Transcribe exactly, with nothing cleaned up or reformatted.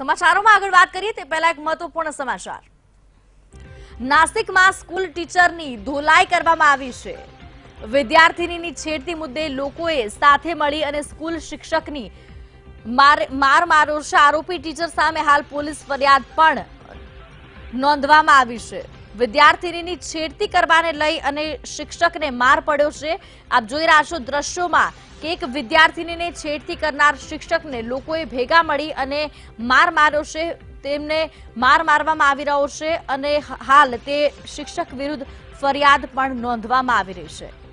समाचारों में आगे बात करिए ते पहला एक महत्वपूर्ण समाचार। नासिक में स्कूल टीचर की धोलाई करवामां आवी छे। विद्यार्थीनी छेड़ती मुद्दे लोकोए साथे मळी अने स्कूल शिक्षकनी मार मार मारो छे। आरोपी टीचर सामे हाल पोलीस फरियाद पण नोंधवामां आवी छे। विद्यार्थीनी छेड़ती करवाने लई अने शिक्षकने मार पड्यो छे। आप जोई रह्या छो दृश्योमां के एक विद्यार्थीनी छेड़ती करनार शिक्षकने लोकोए भेगा मळी अने मार मार्यो छे। तेमने मार मारवामां आवी रह्यो छे अने हाल ते शिक्षक विरुद्ध फरियाद पण नोंधवामां आवी रही छे।